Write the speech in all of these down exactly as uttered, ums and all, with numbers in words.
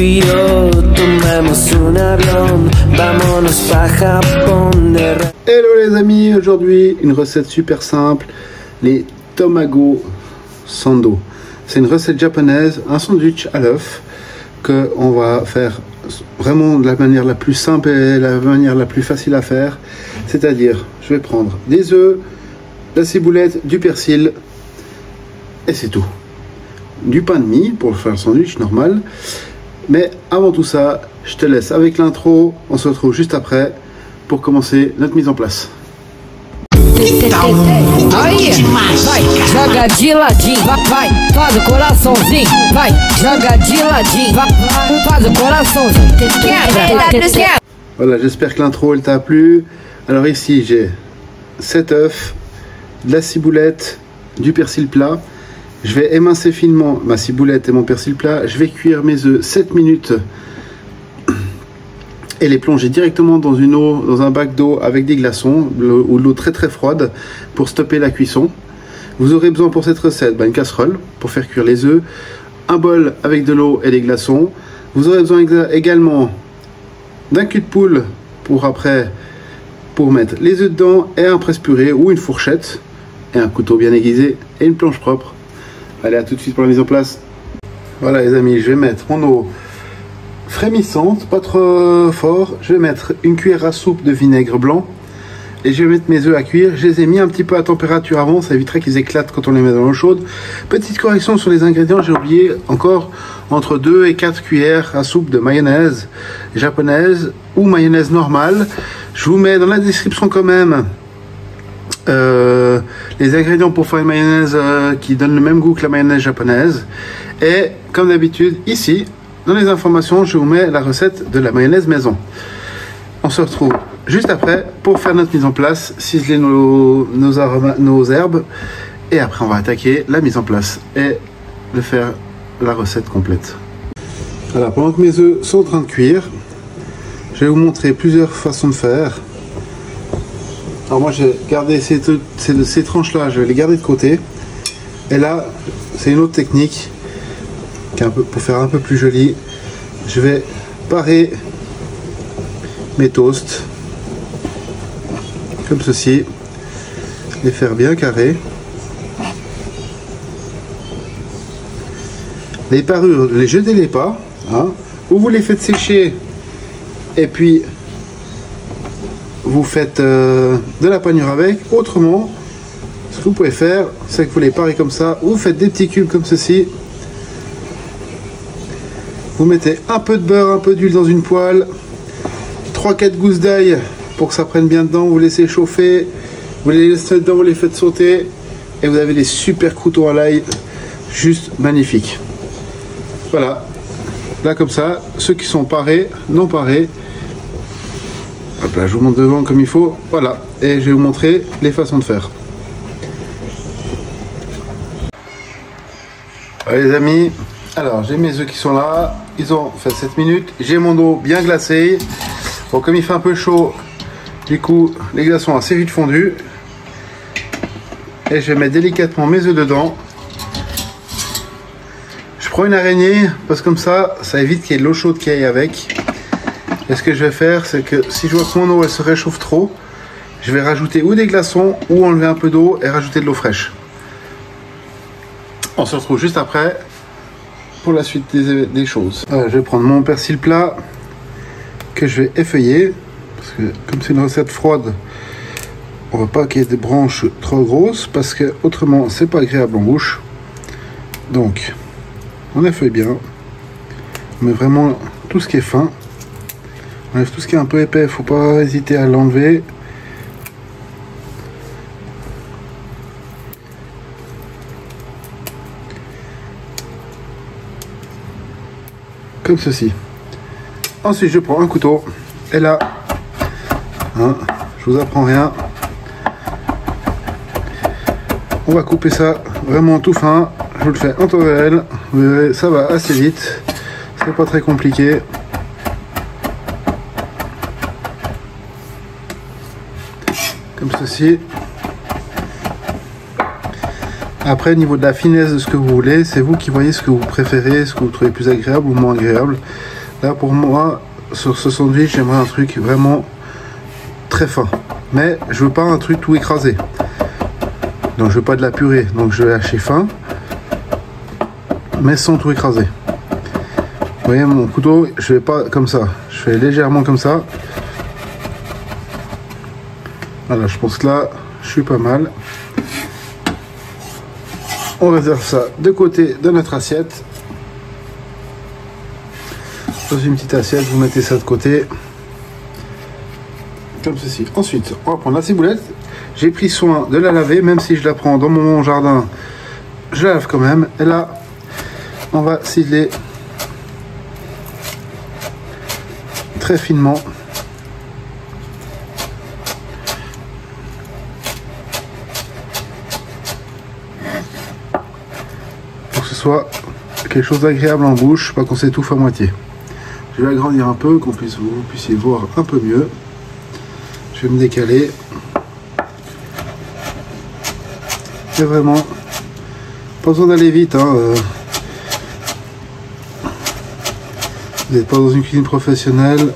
tú y yo tomamos un avión, vámonos pa' Japón. Hello les amis, aujourd'hui une recette super simple, les Tamago Sando. C'est une recette japonaise, un sandwich à l'œuf que on va faire vraiment de la manière la plus simple et la manière la plus facile à faire. C'est-à-dire, je vais prendre des œufs, de la ciboulette, du persil et c'est tout. Du pain de mie pour faire le sandwich normal, mais avant tout ça je te laisse avec l'intro. On se retrouve juste après pour commencer notre mise en place. Voilà, j'espère que l'intro elle t'a plu. Alors ici j'ai sept œufs, de la ciboulette, du persil plat. Je vais émincer finement ma ciboulette et mon persil plat. Je vais cuire mes œufs sept minutes et les plonger directement dans une eau, dans un bac d'eau avec des glaçons ou de l'eau très très froide pour stopper la cuisson. Vous aurez besoin pour cette recette bah, une casserole pour faire cuire les œufs, un bol avec de l'eau et des glaçons. Vous aurez besoin également d'un cul de poule pour après pour mettre les œufs dedans et un presse-purée ou une fourchette et un couteau bien aiguisé et une planche propre. Allez, à tout de suite pour la mise en place. Voilà les amis, je vais mettre mon eau frémissante, pas trop fort. Je vais mettre une cuillère à soupe de vinaigre blanc. Et je vais mettre mes œufs à cuire. Je les ai mis un petit peu à température avant, ça éviterait qu'ils éclatent quand on les met dans l'eau chaude. Petite correction sur les ingrédients, j'ai oublié encore entre deux et quatre cuillères à soupe de mayonnaise japonaise ou mayonnaise normale. Je vous mets dans la description quand même Euh, les ingrédients pour faire une mayonnaise euh, qui donne le même goût que la mayonnaise japonaise. Et comme d'habitude ici dans les informations je vous mets la recette de la mayonnaise maison. On se retrouve juste après pour faire notre mise en place, ciseler nos, nos, aromas, nos herbes et après on va attaquer la mise en place et de faire la recette complète. Alors pendant que mes œufs sont en train de cuire, je vais vous montrer plusieurs façons de faire. Alors moi j'ai gardé ces, ces, ces tranches là, je vais les garder de côté. Et là, c'est une autre technique qui est un peu, pour faire un peu plus joli. Je vais parer mes toasts comme ceci, les faire bien carrés. Les parures, les jetez les pas, hein, ou vous les faites sécher et puis vous faites euh, de la panure avec. Autrement, ce que vous pouvez faire, c'est que vous les parez comme ça, ou vous faites des petits cubes comme ceci. Vous mettez un peu de beurre, un peu d'huile dans une poêle, trois quatre gousses d'ail pour que ça prenne bien dedans, vous laissez chauffer, vous les laissez dedans, vous les faites sauter, et vous avez des super croûtons à l'ail, juste magnifiques. Voilà, là comme ça, ceux qui sont parés, non parés, hop là, je vous montre devant comme il faut, voilà, et je vais vous montrer les façons de faire. Allez les amis, alors j'ai mes œufs qui sont là, ils ont fait sept minutes, j'ai mon eau bien glacée. Bon, comme il fait un peu chaud, du coup les glaçons ont assez vite fondu. Et je vais mettre délicatement mes œufs dedans. Je prends une araignée, parce que comme ça, ça évite qu'il y ait de l'eau chaude qui aille avec. Et ce que je vais faire, c'est que si je vois que mon eau elle se réchauffe trop, je vais rajouter ou des glaçons ou enlever un peu d'eau et rajouter de l'eau fraîche. On se retrouve juste après pour la suite des, des choses. Alors, je vais prendre mon persil plat que je vais effeuiller parce que comme c'est une recette froide, on ne veut pas qu'il y ait des branches trop grosses parce que autrement c'est pas agréable en bouche. Donc on effeuille bien, on met vraiment tout ce qui est fin. On enlève tout ce qui est un peu épais, il ne faut pas hésiter à l'enlever. Comme ceci. Ensuite, je prends un couteau. Et là, hein, je vous apprends rien. On va couper ça vraiment tout fin. Je vous le fais en temps réel. Vous verrez, ça va assez vite. C'est pas très compliqué. Comme ceci. Après, au niveau de la finesse de ce que vous voulez, c'est vous qui voyez ce que vous préférez, ce que vous trouvez plus agréable ou moins agréable. Là, pour moi, sur ce sandwich, j'aimerais un truc vraiment très fin. Mais je veux pas un truc tout écrasé. Donc, je veux pas de la purée. Donc, je vais lâcher fin, mais sans tout écraser. Vous voyez, mon couteau, je vais pas comme ça. Je fais légèrement comme ça. Voilà, je pense que là, je suis pas mal. On réserve ça de côté de notre assiette. Dans une petite assiette, vous mettez ça de côté. Comme ceci. Ensuite, on va prendre la ciboulette. J'ai pris soin de la laver, même si je la prends dans mon jardin, je la lave quand même. Et là, on va ciseler très finement. Soit quelque chose d'agréable en bouche, pas qu'on s'étouffe à moitié. Je vais agrandir un peu, qu'on puisse vous puissiez voir un peu mieux. Je vais me décaler. Et vraiment, pas besoin d'aller vite. Hein. Vous n'êtes pas dans une cuisine professionnelle.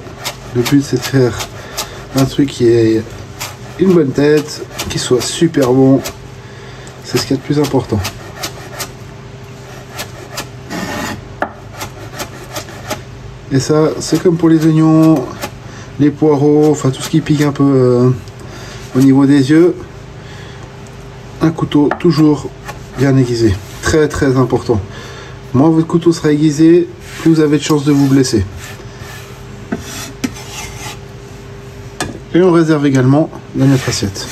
Le but, c'est de faire un truc qui ait une bonne tête, qui soit super bon. C'est ce qu'il y a de plus important. Et ça, c'est comme pour les oignons, les poireaux, enfin tout ce qui pique un peu euh, au niveau des yeux. Un couteau toujours bien aiguisé. Très très important. Moins votre couteau sera aiguisé, plus vous avez de chances de vous blesser. Et on réserve également dans notre assiette.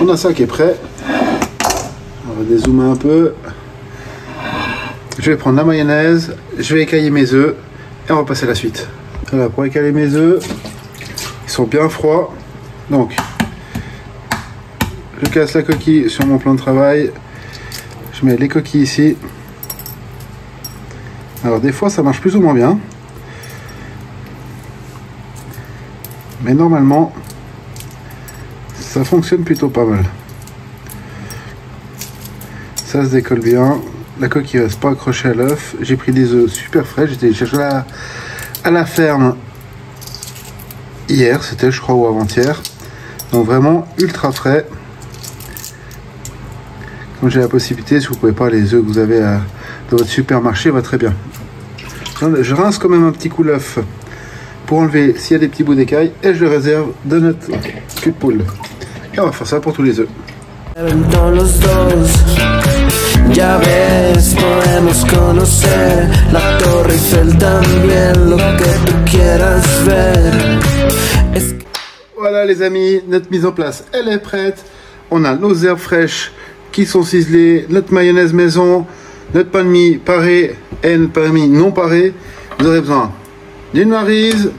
On a ça qui est prêt. On va dézoomer un peu. Je vais prendre la mayonnaise, je vais écailler mes œufs et on va passer à la suite. Voilà, pour écailler mes œufs, ils sont bien froids. Donc, je casse la coquille sur mon plan de travail. Je mets les coquilles ici. Alors, des fois, ça marche plus ou moins bien. Mais normalement, ça fonctionne plutôt pas mal. Ça se décolle bien. La coquille reste pas accrochée à l'œuf. J'ai pris des œufs super frais. J'étais chercher à, à la ferme hier, c'était je crois ou avant-hier. Donc vraiment ultra frais. Comme j'ai la possibilité, si vous pouvez pas les œufs que vous avez à, dans votre supermarché, va très bien. Je rince quand même un petit coup l'œuf pour enlever s'il y a des petits bouts d'écailles et je le réserve de notre cul de poule. Et on va faire ça pour tous les œufs. Ya ves, podemos conocer la Torre Eiffel también, lo que tú quieras ver. Voilà les amis, notre mise en place, elle est prête. On a nos herbes fraîches qui sont ciselées, notre mayonnaise maison, notre pain de mie paré et notre pain de mie non paré. Vous aurez besoin d'une maryse,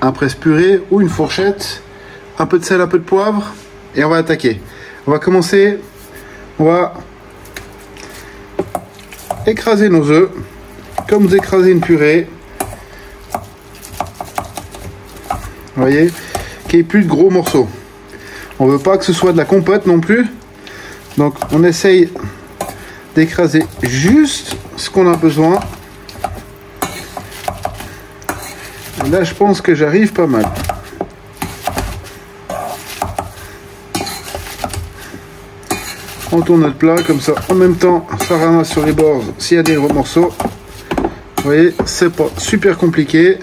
un presse-purée ou une fourchette, un peu de sel, un peu de poivre et on va attaquer. On va commencer... On va écraser nos œufs, comme vous écrasez une purée. Vous voyez, qu'il n'y ait plus de gros morceaux. On ne veut pas que ce soit de la compote non plus. Donc on essaye d'écraser juste ce qu'on a besoin. Et là je pense que j'arrive pas mal. On tourne notre plat comme ça, en même temps ça ramasse sur les bords s'il y a des gros morceaux. Vous voyez, c'est pas super compliqué,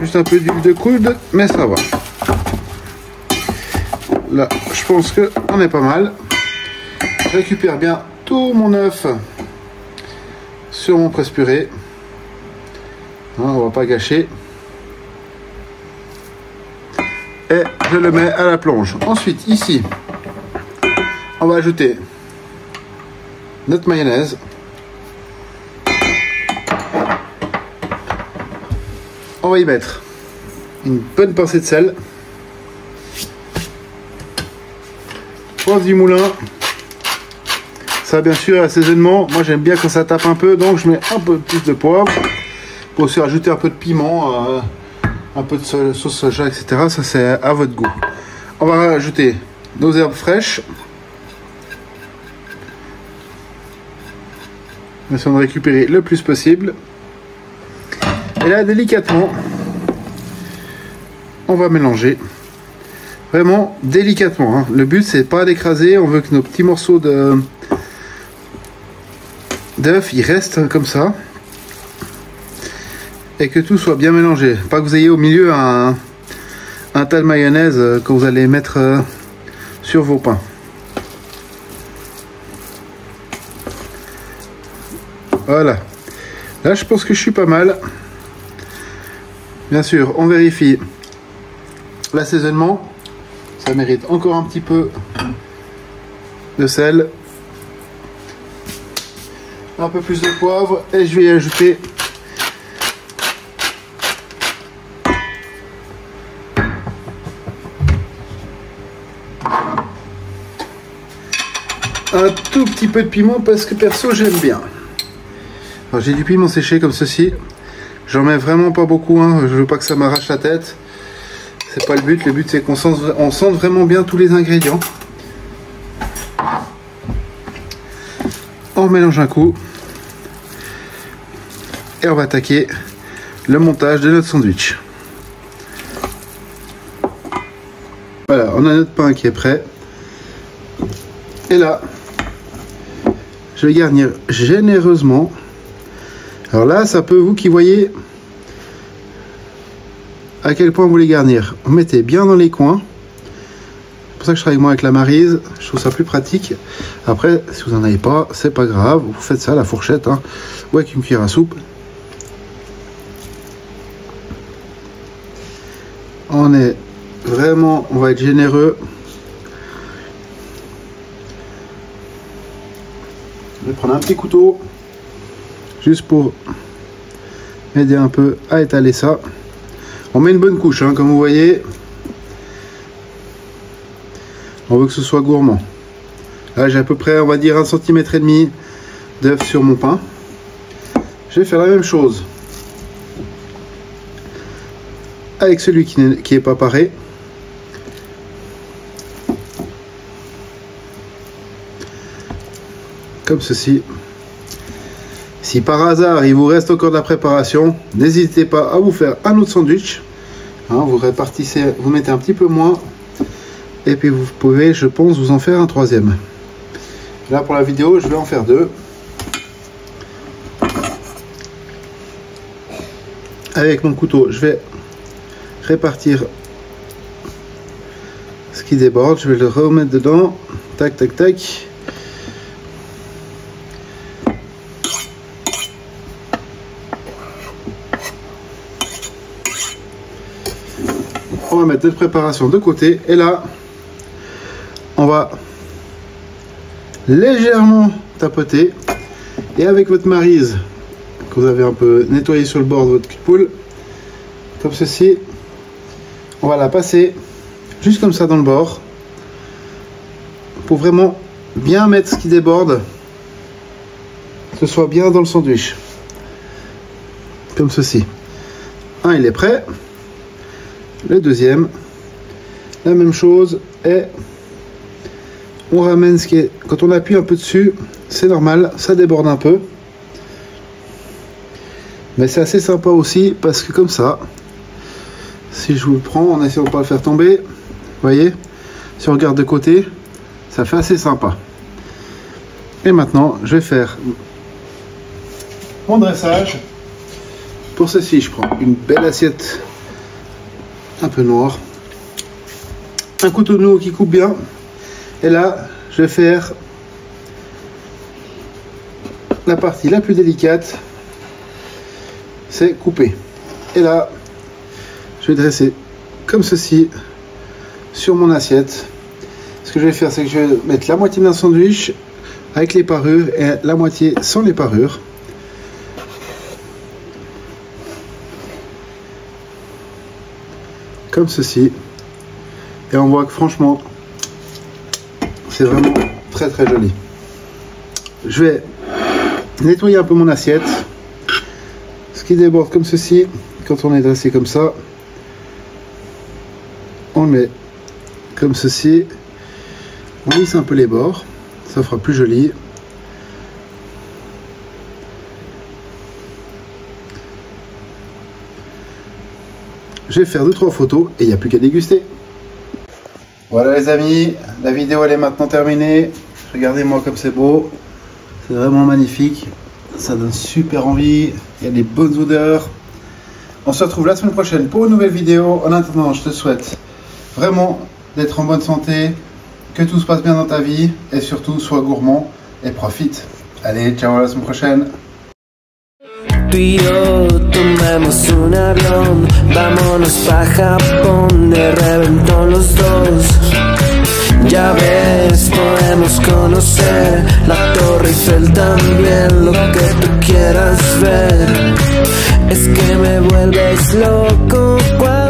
juste un peu d'huile de coude, mais ça va. Là je pense que on est pas mal. Je récupère bien tout mon œuf sur mon presse-purée, on va pas gâcher, et je le mets à la plonge. Ensuite ici on va ajouter notre mayonnaise. On va y mettre une bonne pincée de sel. Poivre du moulin. Ça bien sûr assaisonnement. Moi j'aime bien quand ça tape un peu, donc je mets un peu plus de poivre. Pour aussi rajouter un peu de piment, euh, un peu de sauce soja, et cetera. Ça c'est à votre goût. On va ajouter nos herbes fraîches. On essaie de récupérer le plus possible. Et là, délicatement, on va mélanger. Vraiment délicatement, hein. Le but, c'est pas d'écraser. On veut que nos petits morceaux de d'œuf, ils restent comme ça. Et que tout soit bien mélangé. Pas que vous ayez au milieu un, un tas de mayonnaise que vous allez mettre sur vos pains. Voilà. Là, je pense que je suis pas mal. Bien sûr, on vérifie l'assaisonnement. Ça mérite encore un petit peu de sel. Un peu plus de poivre. Et je vais y ajouter un tout petit peu de piment parce que perso j'aime bien. Alors j'ai du piment séché comme ceci. J'en mets vraiment pas beaucoup, hein. Je veux pas que ça m'arrache la tête. C'est pas le but. Le but c'est qu'on sente, on sente vraiment bien tous les ingrédients. On mélange un coup. Et on va attaquer le montage de notre sandwich. Voilà, on a notre pain qui est prêt. Et là... je vais garnir généreusement. Alors là, ça peut, vous qui voyez à quel point vous voulez garnir, vous mettez bien dans les coins. C'est pour ça que je travaille moi avec la maryse, je trouve ça plus pratique. Après, si vous n'en avez pas, c'est pas grave, vous faites ça à la fourchette, hein, ou avec une cuillère à soupe. On est vraiment, on va être généreux. Je vais prendre un petit couteau, juste pour m'aider un peu à étaler ça. On met une bonne couche, hein, comme vous voyez. On veut que ce soit gourmand. Là, j'ai à peu près, on va dire, un virgule cinq centimètre d'œuf sur mon pain. Je vais faire la même chose avec celui qui n'est qui est pas paré. Comme ceci. Si par hasard il vous reste encore de la préparation, n'hésitez pas à vous faire un autre sandwich, hein, vous répartissez, vous mettez un petit peu moins et puis vous pouvez, je pense, vous en faire un troisième. Là pour la vidéo je vais en faire deux avec mon couteau. Je vais répartir ce qui déborde, je vais le remettre dedans, tac tac tac. On va mettre notre préparation de côté et là on va légèrement tapoter et avec votre maryse que vous avez un peu nettoyé sur le bord de votre cul de poule comme ceci, on va la passer juste comme ça dans le bord pour vraiment bien mettre ce qui déborde, que ce soit bien dans le sandwich comme ceci. Un, il est prêt. Le deuxième, la même chose, et on ramène ce qui est... Quand on appuie un peu dessus, c'est normal, ça déborde un peu. Mais c'est assez sympa aussi, parce que comme ça, si je vous le prends, en essayant de ne pas le faire tomber, vous voyez, si on regarde de côté, ça fait assez sympa. Et maintenant, je vais faire mon dressage. Pour ceci, je prends une belle assiette un peu noir, un couteau de noix qui coupe bien, et là je vais faire la partie la plus délicate, c'est couper. Et là je vais dresser comme ceci sur mon assiette. Ce que je vais faire, c'est que je vais mettre la moitié d'un sandwich avec les parures et la moitié sans les parures. Comme ceci, et on voit que franchement c'est vraiment très très joli. Je vais nettoyer un peu mon assiette, ce qui déborde comme ceci. Quand on est dressé comme ça, on le met comme ceci. On lisse un peu les bords, ça fera plus joli. Je vais faire deux trois photos et il n'y a plus qu'à déguster. Voilà les amis, la vidéo elle est maintenant terminée. Regardez-moi comme c'est beau, c'est vraiment magnifique, ça donne super envie, il y a des bonnes odeurs. On se retrouve la semaine prochaine pour une nouvelle vidéo. En attendant, je te souhaite vraiment d'être en bonne santé, que tout se passe bien dans ta vie et surtout sois gourmand et profite. Allez, ciao, à la semaine prochaine. Tú y yo tomemos un avión, vámonos pa' Japón, de reventón los dos. Ya ves, podemos conocer la Torre Eiffel también, lo que tú quieras ver. Es que me vuelves loco cuando